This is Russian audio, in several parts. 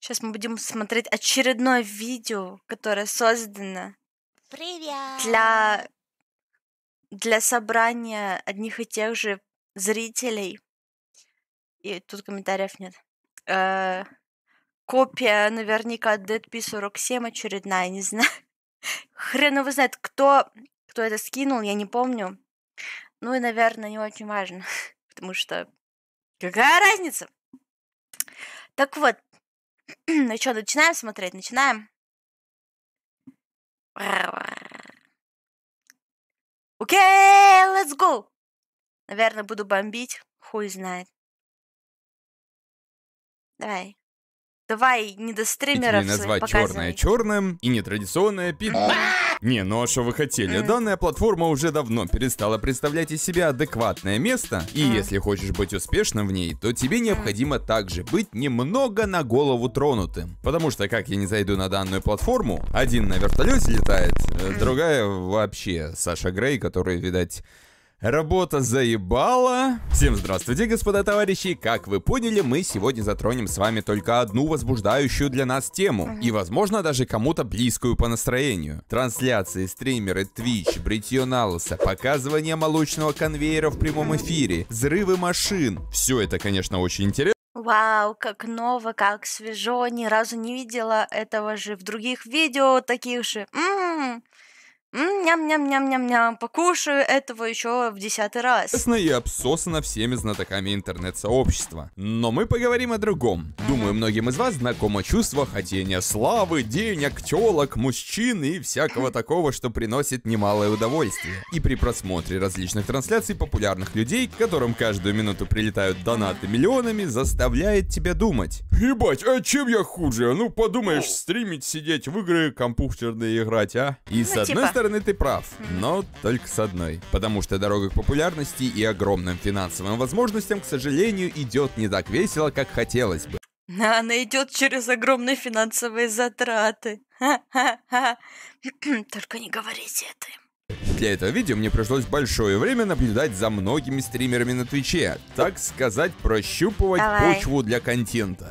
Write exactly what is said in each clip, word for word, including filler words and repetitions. Сейчас мы будем смотреть очередное видео, которое создано Привет. для, для собрания одних и тех же зрителей. И тут комментариев нет. Э-э- копия наверняка DeadP сорок семь очередная, не знаю. Хрен его знает, кто, кто это скинул, я не помню. Ну и, наверное, не очень важно, потому что какая разница? Так вот, ну что, начинаем смотреть? Начинаем. Окей, okay, let's go! Наверное, буду бомбить, хуй знает. Давай. Давай, не до стримеров своих показывай. Назвать черное черным и нетрадиционное пи... Не, ну а что вы хотели? Mm. Данная платформа уже давно перестала представлять из себя адекватное место. И mm. если хочешь быть успешным в ней, то тебе необходимо также быть немного на голову тронутым. Потому что как я не зайду на данную платформу, один на вертолете летает, mm. другая вообще Саша Грей, которая, видать... Работа заебала. Всем здравствуйте, господа товарищи. Как вы поняли, мы сегодня затронем с вами только одну возбуждающую для нас тему. И, возможно, даже кому-то близкую по настроению. Трансляции, стримеры, Twitch, бритье налоса, показывание молочного конвейера в прямом эфире, взрывы машин. Все это, конечно, очень интересно. Вау, как ново, как свежо. Ни разу не видела этого же в других видео таких же. М-м-м. Ням-ням-ням-ням-ням, покушаю этого еще в десятый раз. Честно и обсосано всеми знатоками интернет-сообщества. Но мы поговорим о другом. Думаю, многим из вас знакомо чувство хотения славы, денег, телок, мужчин и всякого такого, что приносит немалое удовольствие. И при просмотре различных трансляций популярных людей, к которым каждую минуту прилетают донаты миллионами, заставляет тебя думать. Ебать, а чем я хуже? Ну подумаешь, стримить, сидеть в игры, компьютерные играть, а? И с одной стороны... С одной стороны, ты прав, но только с одной. Потому что дорога к популярности и огромным финансовым возможностям, к сожалению, идет не так весело, как хотелось бы. Она идет через огромные финансовые затраты. Только не говорите это. Для этого видео мне пришлось большое время наблюдать за многими стримерами на Твиче. Так сказать, прощупывать Давай. почву для контента.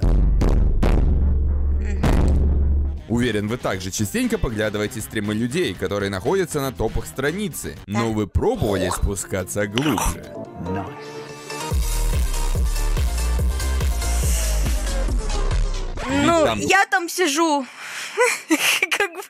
Уверен, вы также частенько поглядываете стримы людей, которые находятся на топах страницы, но вы пробовали спускаться глубже. Ну, там... я там сижу. Как бы...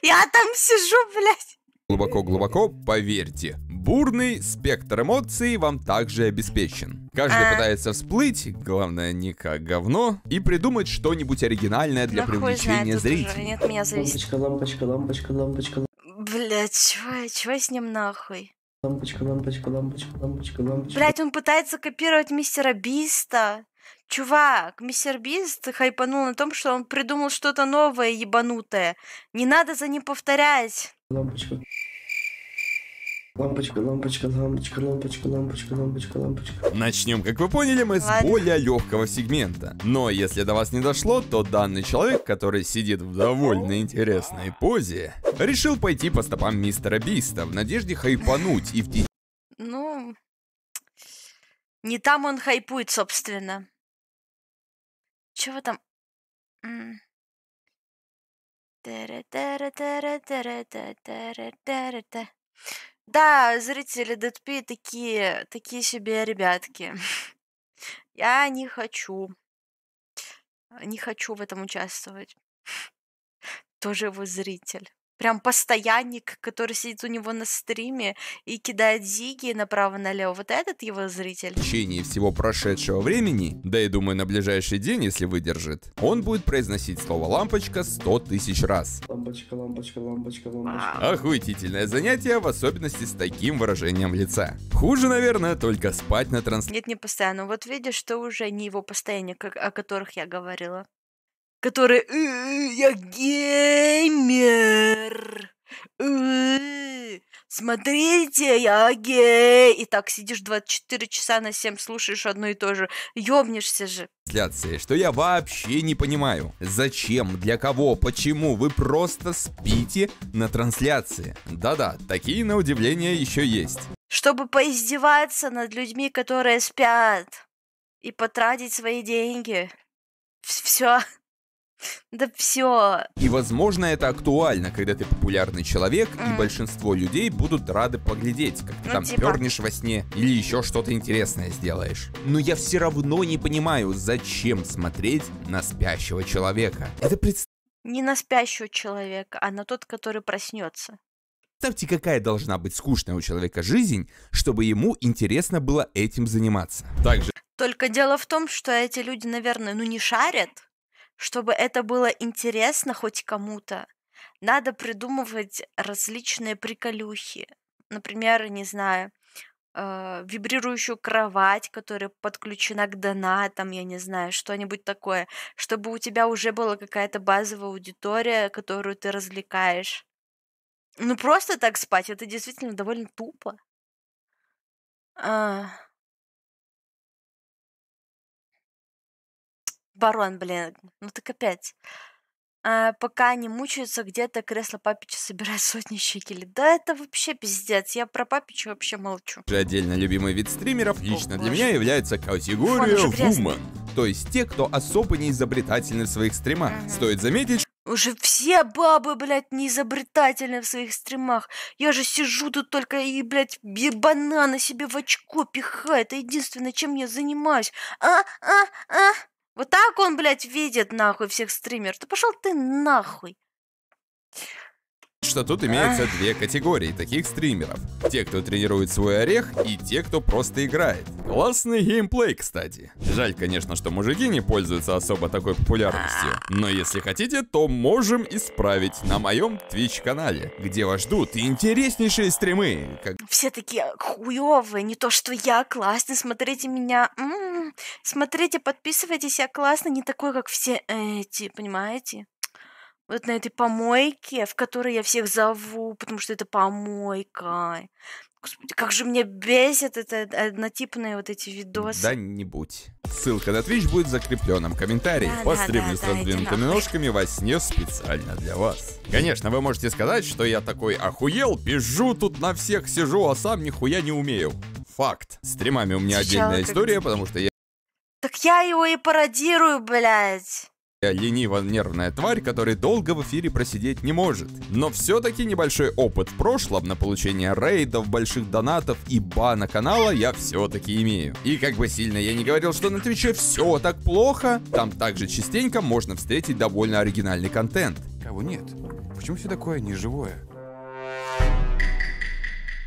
Я там сижу, блядь. Глубоко-глубоко, поверьте, бурный спектр эмоций вам также обеспечен. Каждый а... пытается всплыть, главное не как говно, и придумать что-нибудь оригинальное для ну, привлечения зрителей. Нет, меня зависит. Лампочка, лампочка, лампочка, лампочка. Блять, чего, чего с ним нахуй? Лампочка, лампочка, лампочка, лампочка, лампочка. Блять, он пытается копировать мистера Биста. Чувак, мистер Бист хайпанул на том, что он придумал что-то новое ебанутое. Не надо за ним повторять. Лампочка. Лампочка, лампочка, лампочка, лампочка, лампочка, лампочка, лампочка. Начнем, как вы поняли, мы Ладно. с более легкого сегмента. Но если до вас не дошло, то данный человек, который сидит в довольно интересной позе, решил пойти по стопам мистера Биста в надежде хайпануть и в... Ну, не там он хайпует, собственно. Чего там? Да, зрители DeadP такие, такие себе ребятки. Я не хочу. Не хочу в этом участвовать. Тоже его зритель. Прям постоянник, который сидит у него на стриме и кидает зиги направо-налево. Вот этот его зритель. В течение всего прошедшего времени, да и думаю на ближайший день, если выдержит, он будет произносить слово «лампочка» сто тысяч раз. Лампочка, лампочка, лампочка, лампочка. Охуительное занятие, в особенности с таким выражением лица. Хуже, наверное, только спать на транс... Нет, не постоянно. Вот видишь, что уже не его постоянник, как... о которых я говорила. Которые... Я геймер! Смотрите, я гей! И так сидишь двадцать четыре часа на семь, слушаешь одно и то же. Ёбнешься же. Что я вообще не понимаю. Зачем, для кого, почему вы просто спите на трансляции? Да-да, такие на удивление еще есть. Чтобы поиздеваться над людьми, которые спят. И потратить свои деньги. все. Да все. И возможно это актуально, когда ты популярный человек, mm. и большинство людей будут рады поглядеть, как ты ну, там типа. пернешь во сне или еще что-то интересное сделаешь. Но я все равно не понимаю, зачем смотреть на спящего человека. Это представ... Не на спящего человека, а на тот, который проснется. Представьте, какая должна быть скучная у человека жизнь, чтобы ему интересно было этим заниматься. Также... Только дело в том, что эти люди, наверное, ну не шарят. Чтобы это было интересно хоть кому-то, надо придумывать различные приколюхи. Например, не знаю, э, вибрирующую кровать, которая подключена к донатам, я не знаю, что-нибудь такое. Чтобы у тебя уже была какая-то базовая аудитория, которую ты развлекаешь. Ну просто так спать, это действительно довольно тупо. А... Барон, блин, ну так опять. А, пока они мучаются, где-то кресло Папича собирает сотни щекелей. Да это вообще пиздец, я про Папича вообще молчу. Отдельно любимый вид стримеров лично О, для боже. меня является категория вумен. То есть те, кто особо не изобретательны в своих стримах. Угу. Стоит заметить... Уже все бабы, блядь, не изобретательны в своих стримах. Я же сижу тут только и, блядь, бананы себе в очко пихаю. Это единственное, чем я занимаюсь. А, а, а... Вот так он, блядь, видит, нахуй, всех стримеров. Да пошел ты нахуй. Что тут имеются Ах. две категории таких стримеров. Те, кто тренирует свой орех, и те, кто просто играет. Классный геймплей, кстати. Жаль, конечно, что мужики не пользуются особо такой популярностью. Но если хотите, то можем исправить на моем Twitch-канале, где вас ждут интереснейшие стримы. Как... Все такие хуёвые, не то что я, классный, смотрите меня. М-м-м. Смотрите, подписывайтесь, я классный, не такой, как все эти, понимаете? Вот на этой помойке, в которой я всех зову, потому что это помойка. Господи, как же меня бесит это однотипные вот эти видосы. Да-нибудь. Ссылка на Twitch будет в закрепленном комментарии. Да, Постримлю да, с да, раздвинутыми ножками во сне специально для вас. Конечно, вы можете сказать, что я такой охуел, пижу тут на всех, сижу, а сам нихуя не умею. Факт. С стримами у меня Сначала отдельная история, как... потому что я... Так я его и пародирую, блядь. Я лениво-нервная тварь, которая долго в эфире просидеть не может. Но все-таки небольшой опыт в прошлом на получение рейдов, больших донатов и бана канала я все-таки имею. И как бы сильно я не говорил, что на Твиче все так плохо, там также частенько можно встретить довольно оригинальный контент. Кого нет? Почему все такое неживое?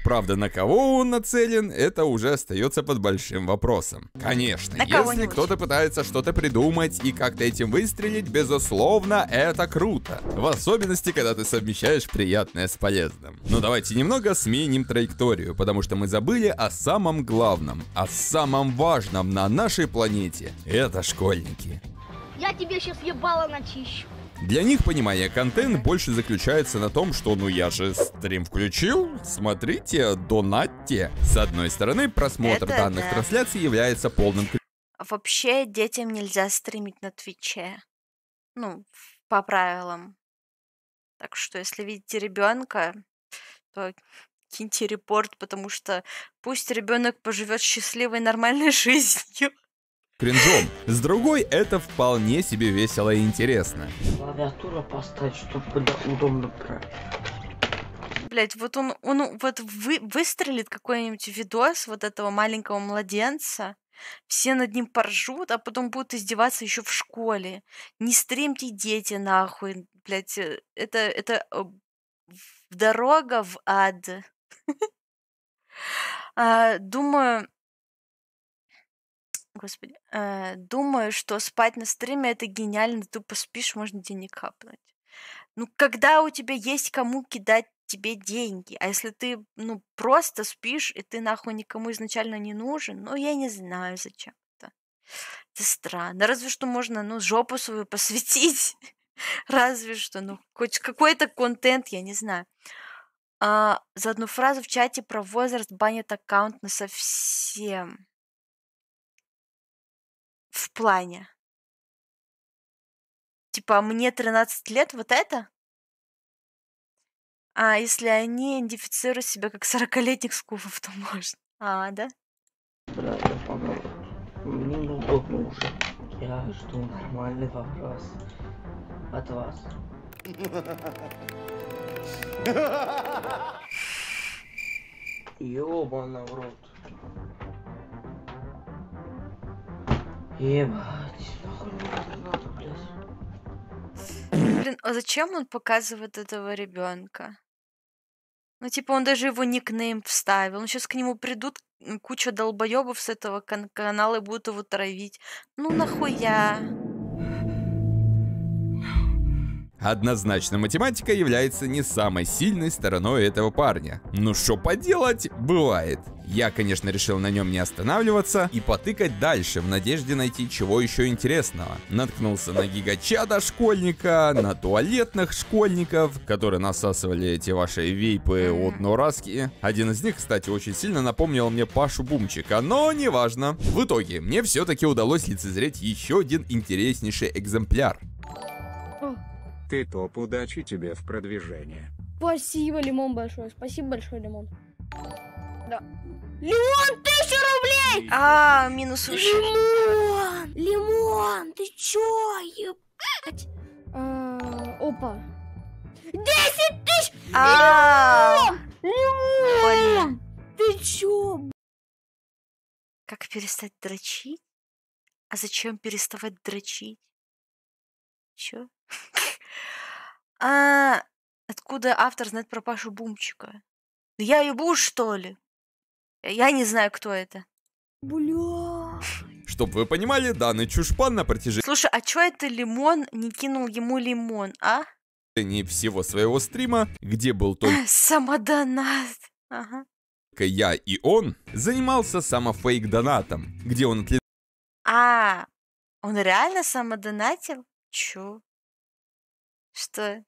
Правда, на кого он нацелен, это уже остается под большим вопросом. Конечно, на если кто-то пытается что-то придумать и как-то этим выстрелить, безусловно, это круто. В особенности, когда ты совмещаешь приятное с полезным. Но давайте немного сменим траекторию, потому что мы забыли о самом главном, о самом важном на нашей планете. Это школьники. Я тебе сейчас ебало начищу. Для них понимание контента больше заключается на том, что ну я же стрим включил, смотрите, донатьте. С одной стороны, просмотр Это данных да. трансляций является полным... Вообще детям нельзя стримить на Твиче. Ну, по правилам. Так что, если видите ребенка, то киньте репорт, потому что пусть ребенок поживет счастливой нормальной жизнью. Кринжом. С другой, это вполне себе весело и интересно. Клавиатура поставить, чтобы куда удобно править. Блять, вот он, он вот вы, выстрелит какой-нибудь видос вот этого маленького младенца, все над ним поржут, а потом будут издеваться еще в школе. Не стримьте, дети, нахуй, блять, это, это дорога в ад. Думаю... Господи, э, думаю, что спать на стриме это гениально, тупо спишь, можно денег хапнуть. Ну, когда у тебя есть кому кидать тебе деньги, а если ты, ну, просто спишь, и ты нахуй никому изначально не нужен, ну, я не знаю, зачем это. Это странно. Разве что можно, ну, жопу свою посвятить. Разве что, ну, хоть какой-то контент, я не знаю. А, за одну фразу в чате про возраст банят аккаунт на совсем. В плане. Типа, мне тринадцать лет, вот это? А если они идентифицируют себя как сорокалетних скуфов, то можно. А, да? Да, я помню. Мне неудобно уже. Я жду нормальный вопрос от вас. Ёбана в рот. Ебать, нахуй это надо, блядь. Блин, а зачем он показывает этого ребенка? Ну, типа, он даже его никнейм вставил. Ну, сейчас к нему придут куча долбоебов с этого кан канала и будут его травить. Ну, нахуя? Однозначно, математика является не самой сильной стороной этого парня. Ну, что поделать, бывает. Я, конечно, решил на нем не останавливаться и потыкать дальше, в надежде найти чего еще интересного. Наткнулся на гигачада школьника, на туалетных школьников, которые насасывали эти ваши вейпы от Нораски. Один из них, кстати, очень сильно напомнил мне Пашу Бумчика, но неважно. В итоге, мне все-таки удалось лицезреть еще один интереснейший экземпляр. Ты топ, удачи тебе в продвижении. Спасибо, Лимон, большое. Спасибо большое, Лимон. Да. Лимон, тысяча рублей! А, минус уши. Лимон! Лимон, ты чё, ебать? А, опа. Десять тысяч! Лимон! Лимон! Ты чё? Как перестать дрочить? А зачем переставать дрочить? Чё? А откуда автор знает про Пашу Бумчика? Я ебу, что ли? Я не знаю, кто это. Бля. Чтоб вы понимали, данный чушпан на протяжении... Слушай, а чё это Лимон не кинул ему лимон, а? Не всего своего стрима, где был только... Самодонат. Ага. Я и он занимался самофейк-донатом, где он... А, он реально самодонатил? Чё? Что?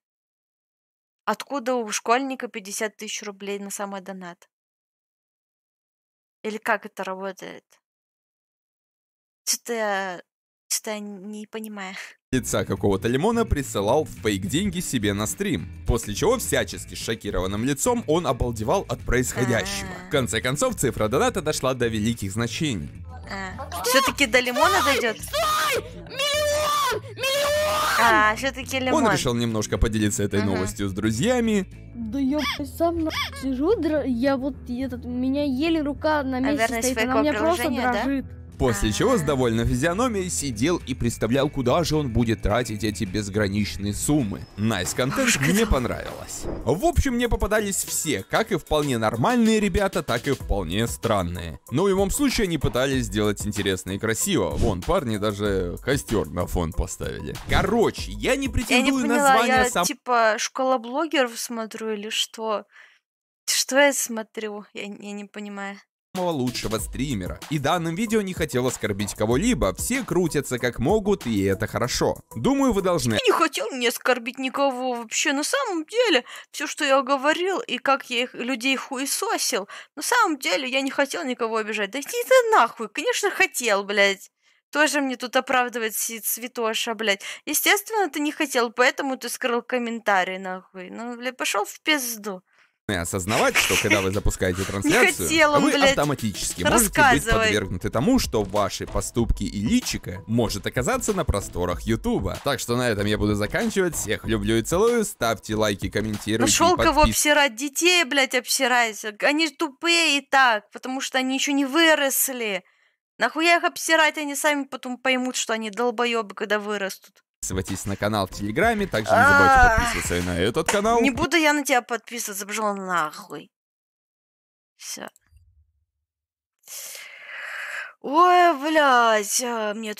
Откуда у школьника пятьдесят тысяч рублей на самый донат? Или как это работает? Что-то я... Что-то я не понимаю. Лица какого-то Лимона присылал фейк-деньги себе на стрим, после чего всячески шокированным лицом он обалдевал от происходящего. А-а-а. В конце концов, цифра доната дошла до великих значений. А-а-а. Все-таки до Лимона дойдет? А, все-таки Лимон. Он решил немножко поделиться этой ага. новостью с друзьями. Да я сам сижу, я вот этот, у меня еле рука на месте стоит, она у меня просто дрожит. Да? После ага. чего с довольной физиономией сидел и представлял, куда же он будет тратить эти безграничные суммы. Найс-контент мне понравилось. В общем, мне попадались все, как и вполне нормальные ребята, так и вполне странные. Но в любом случае они пытались сделать интересно и красиво. Вон, парни даже костер на фон поставили. Короче, я не претендую на звание... Я не поняла, я сам... типа школа блогеров смотрю или что? Что я смотрю? Я, я не понимаю. Лучшего стримера. И данным видео не хотел оскорбить кого-либо. Все крутятся как могут, и это хорошо. Думаю, вы должны... Я не хотел не оскорбить никого вообще. На самом деле, все, что я говорил, и как я их, людей хуесосил, на самом деле, я не хотел никого обижать. Да иди ты нахуй. Конечно, хотел, блядь. Тоже мне тут оправдывает Цветоша, блядь. Естественно, ты не хотел, поэтому ты скрыл комментарий, нахуй. Ну, блядь, пошел в пизду. Осознавать, что когда вы запускаете трансляцию, хотел, вы блядь, автоматически можете быть подвергнуты тому, что ваши поступки и личико может оказаться на просторах Ютуба. Так что на этом я буду заканчивать. Всех люблю и целую. Ставьте лайки, комментируйте. Нашел кого обсирать. Детей, блядь, обсирайте. Они тупые и так, потому что они еще не выросли. Нахуя их обсирать? Они сами потом поймут, что они долбоебы, когда вырастут. Подписывайтесь на канал в Телеграме, также не забывайте подписываться и на этот канал. Не буду я на тебя подписываться, пошел нахуй. Все. Ой, блядь, мне